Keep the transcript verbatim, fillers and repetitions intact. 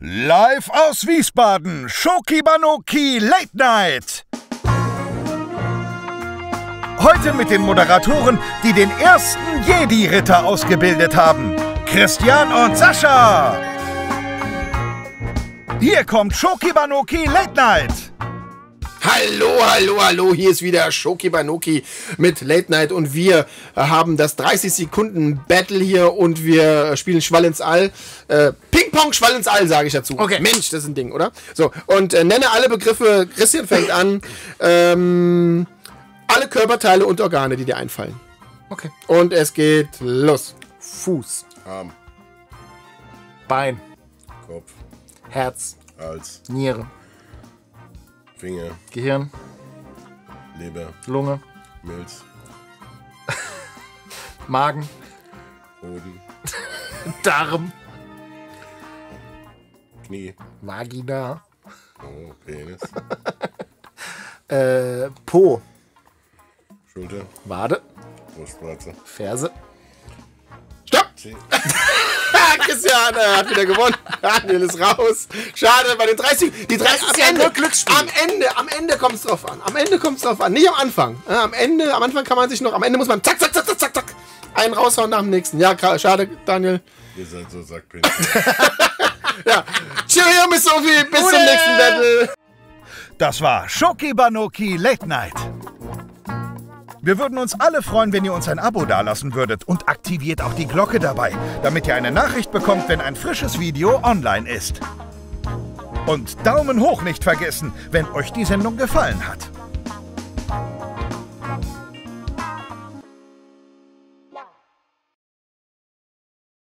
Live aus Wiesbaden, Schoki-Banoki Late Night. Heute mit den Moderatoren, die den ersten Jedi-Ritter ausgebildet haben, Christian und Sascha. Hier kommt Schoki-Banoki Late Night. Hallo, hallo, hallo, hier ist wieder Schoki-Banoki mit Late Night und wir haben das dreißig Sekunden Battle hier und wir spielen Schwall ins All. Äh, Ping-Pong, Schwall ins All, sage ich dazu. Okay. Mensch, das ist ein Ding, oder? So, und äh, nenne alle Begriffe. Christian fängt an. Ähm, alle Körperteile und Organe, die dir einfallen. Okay. Und es geht los. Fuß. Arm. Bein. Kopf. Herz. Hals. Niere. Finger. Gehirn. Leber. Lunge. Milz. Magen. Hoden. Darm. Knie. Vagina. Oh, Penis. äh, Po. Schulter. Wade. Brustwarze. Ferse. Stopp! Christian hat wieder gewonnen. Daniel ist raus. Schade, bei den dreißig. Die dreißig das ist ja nur Glücksspiel. Am Ende, am Ende kommt es drauf an. Am Ende kommt es drauf an. Nicht am Anfang. Am Ende, am Anfang kann man sich noch. Am Ende muss man zack, zack, zack, zack, zack, zack. Einen raushauen nach dem nächsten. Ja, schade, Daniel. Ihr seid so Sackpinkel. Ja. Cheerio, Miss Sophie. Bis Ude. Zum nächsten Battle. Das war Schoki-Banoki Late Night. Wir würden uns alle freuen, wenn ihr uns ein Abo dalassen würdet und aktiviert auch die Glocke dabei, damit ihr eine Nachricht bekommt, wenn ein frisches Video online ist. Und Daumen hoch nicht vergessen, wenn euch die Sendung gefallen hat.